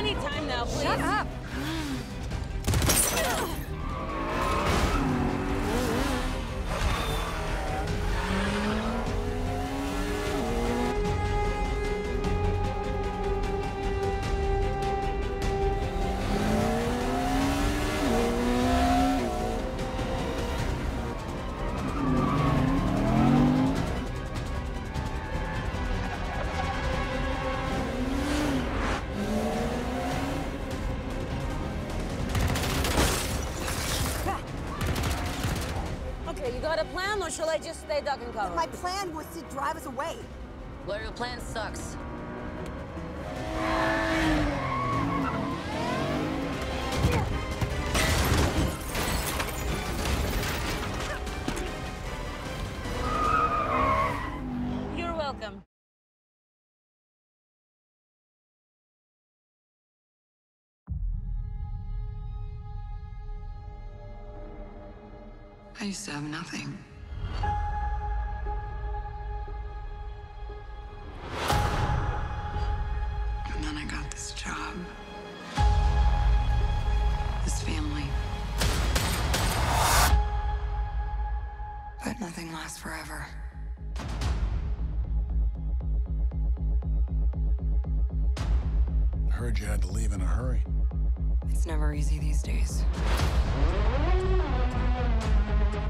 Anytime now, please. Shut up. Or shall I just stay duck and cover? My plan was to drive us away. Well, your plan sucks. You're welcome. I used to have nothing. Nothing lasts forever. I heard you had to leave in a hurry. It's never easy these days.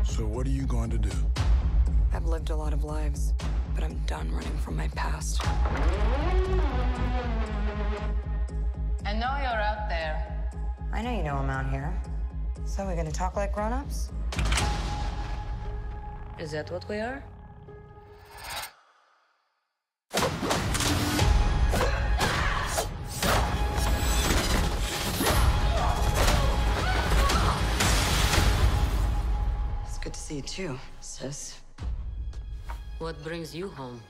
So what are you going to do? I've lived a lot of lives, but I'm done running from my past. I know you're out there. I know you know I'm out here. So we're gonna talk like grown-ups? Is that what we are? It's good to see you too, sis. What brings you home?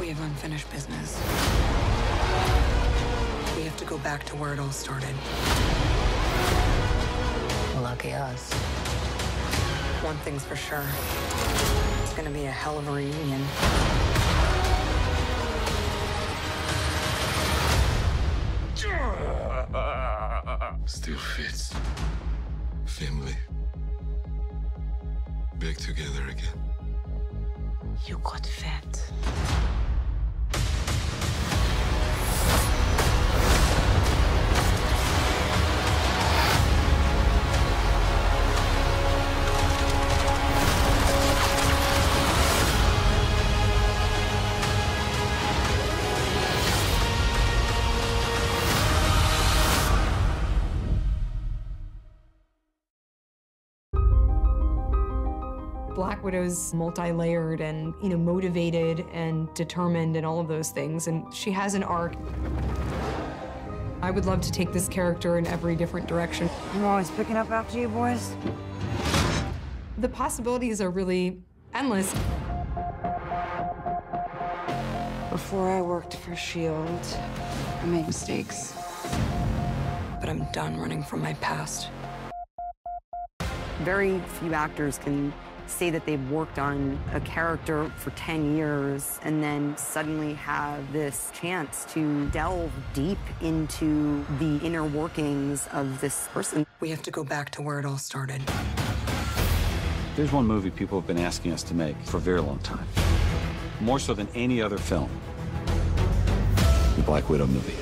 We have unfinished business. We have to go back to where it all started. Lucky us. One thing's for sure. It's gonna be a hell of a reunion. Still fits. Family. Back together again. You got fat. Black Widow's multi-layered and, you know, motivated and determined and all of those things, and she has an arc. I would love to take this character in every different direction. I'm always picking up after you boys. The possibilities are really endless. Before I worked for S.H.I.E.L.D., I made mistakes. But I'm done running from my past. Very few actors can say that they've worked on a character for 10 years and then suddenly have this chance to delve deep into the inner workings of this person. We have to go back to where it all started. There's one movie people have been asking us to make for a very long time, more so than any other film. The Black Widow movie.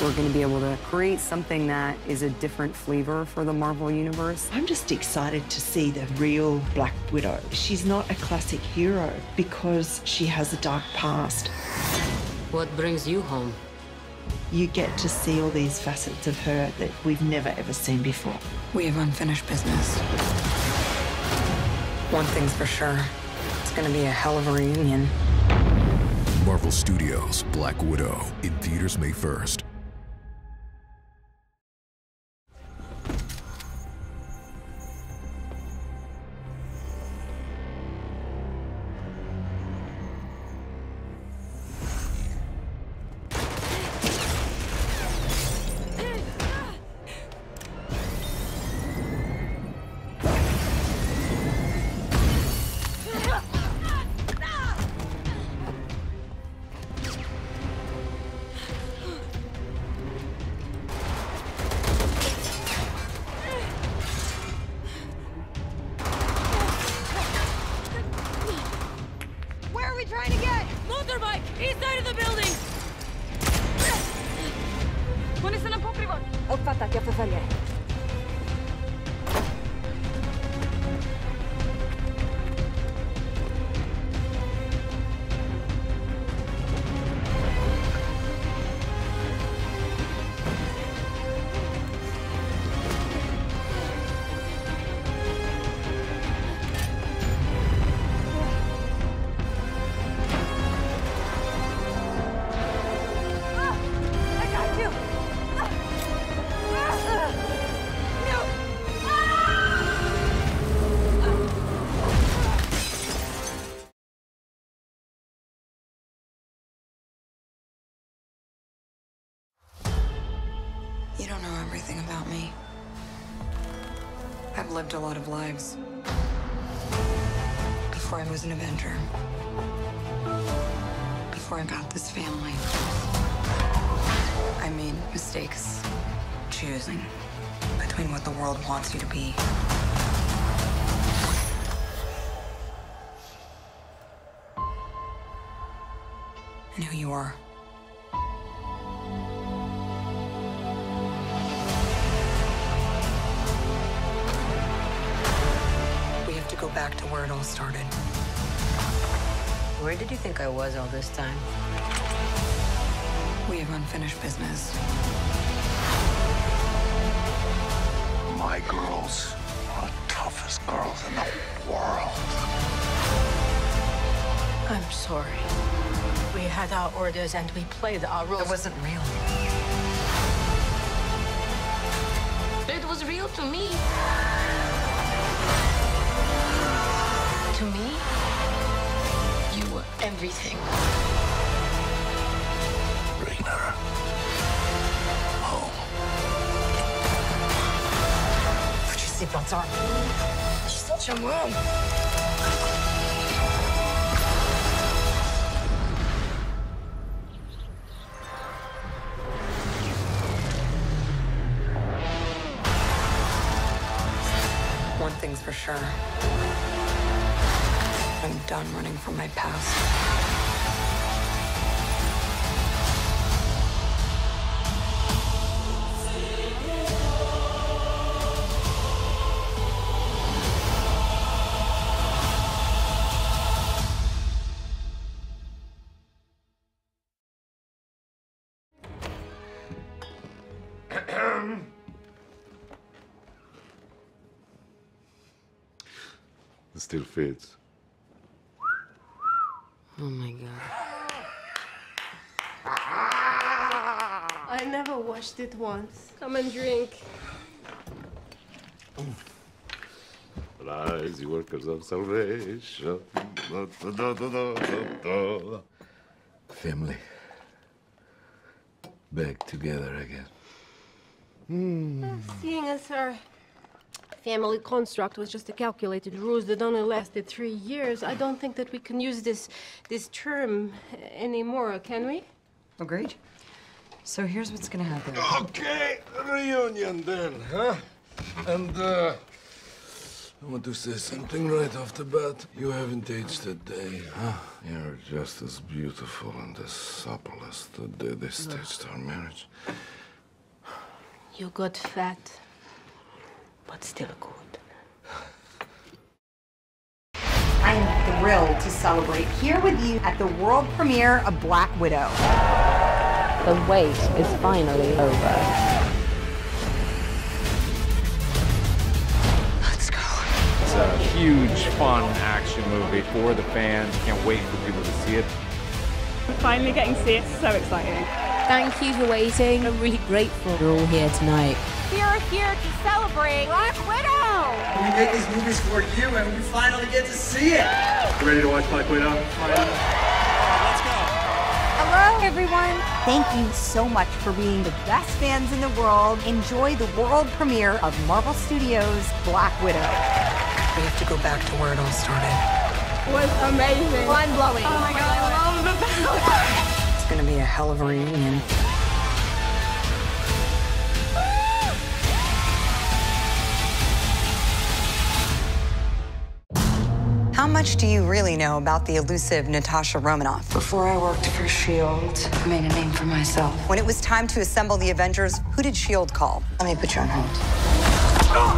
We're going to be able to create something that is a different flavor for the Marvel Universe. I'm just excited to see the real Black Widow. She's not a classic hero because she has a dark past. What brings you home? You get to see all these facets of her that we've never, ever seen before. We have unfinished business. One thing's for sure. It's going to be a hell of a reunion. Marvel Studios' Black Widow, in theaters May 1st. I've lived a lot of lives before I was an Avenger, before I got this family. I made mistakes choosing between what the world wants you to be and who you are. Go back to where it all started. Where did you think I was all this time? We have unfinished business. My girls are the toughest girls in the world. I'm sorry. We had our orders and we played our roles. It wasn't real. It was real to me. To me, you were everything. Bring her home. Put your seatbelts on. She's such a mom. One thing's for sure. I'm done running from my past. It still fits. Oh my God. I never watched it once. Come and drink. Rise, you workers of salvation. Family. Back together again. Seeing as her family construct was just a calculated ruse that only lasted 3 years, I don't think that we can use this term anymore, can we? Agreed. So here's what's gonna happen. Okay, reunion then, huh? And I want to say something right off the bat. You haven't aged a day, huh? You're just as beautiful and as supple as the day they staged our marriage. You got fat. But still good. I am thrilled to celebrate here with you at the world premiere of Black Widow. The wait is finally over. Let's go. It's a huge, fun action movie for the fans. Can't wait for people to see it. We're finally getting to see it. So exciting. Thank you for waiting. I'm really grateful you're all here tonight. We are here to celebrate Black Widow! We make these movies for you and we finally get to see it! You ready to watch Black Widow? Let's go! Hello everyone! Thank you so much for being the best fans in the world. Enjoy the world premiere of Marvel Studios' Black Widow. We have to go back to where it all started. It was amazing. Mind-blowing. Oh my God, I love the battle! It's gonna be a hell of a reunion. How much do you really know about the elusive Natasha Romanoff? Before I worked for S.H.I.E.L.D., I made a name for myself. When it was time to assemble the Avengers, who did S.H.I.E.L.D. call? Let me put you on hold. Oh!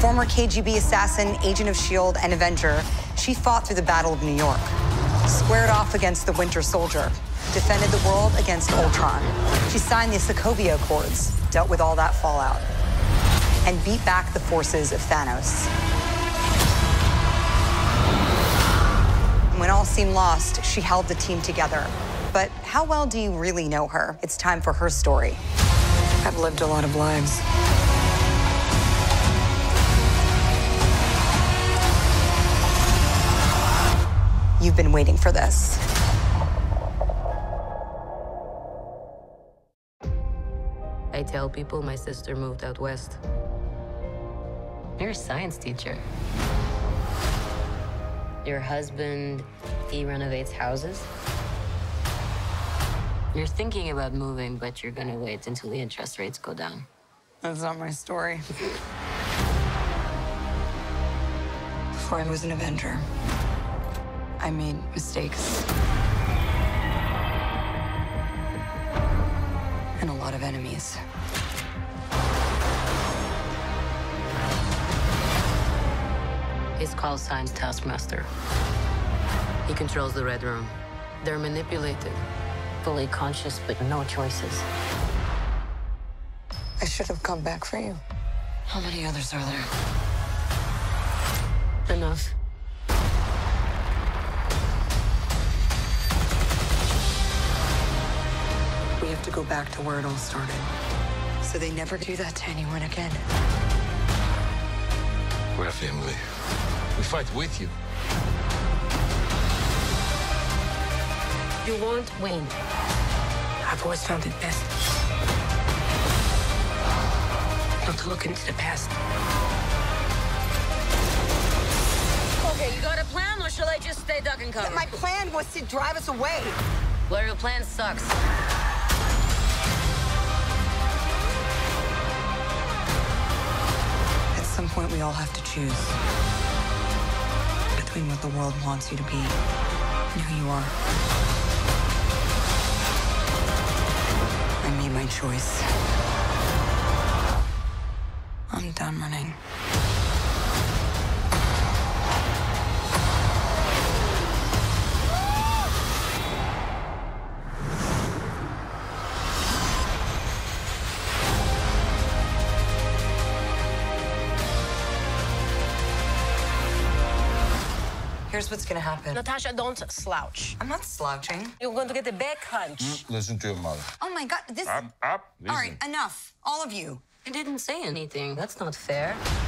Former KGB assassin, agent of S.H.I.E.L.D. and Avenger, she fought through the Battle of New York, squared off against the Winter Soldier, defended the world against Ultron. She signed the Sokovia Accords, dealt with all that fallout, and beat back the forces of Thanos. When all seemed lost, she held the team together. But how well do you really know her? It's time for her story. I've lived a lot of lives. You've been waiting for this. I tell people my sister moved out west. You're a science teacher. Your husband, he renovates houses. You're thinking about moving, but you're gonna wait until the interest rates go down. That's not my story. Before I was an Avenger, I made mistakes. And a lot of enemies. He's called Science Taskmaster. He controls the Red Room. They're manipulated, fully conscious, but no choices. I should have come back for you. How many others are there? Enough. We have to go back to where it all started, so they never do that to anyone again. We're a family. We fight with you. You won't win. I've always found it best not to look into the past. Okay, you got a plan, or shall I just stay duck and cover? My plan was to drive us away. Well, your plan sucks. At some point, we all have to choose. Between what the world wants you to be and who you are. I made my choice. I'm done running. Here's what's gonna happen. Natasha, don't slouch. I'm not slouching. You're going to get a back hunch. Listen to your mother. Oh my God, this... Up, up. Listen. All right, enough, all of you. I didn't say anything. That's not fair.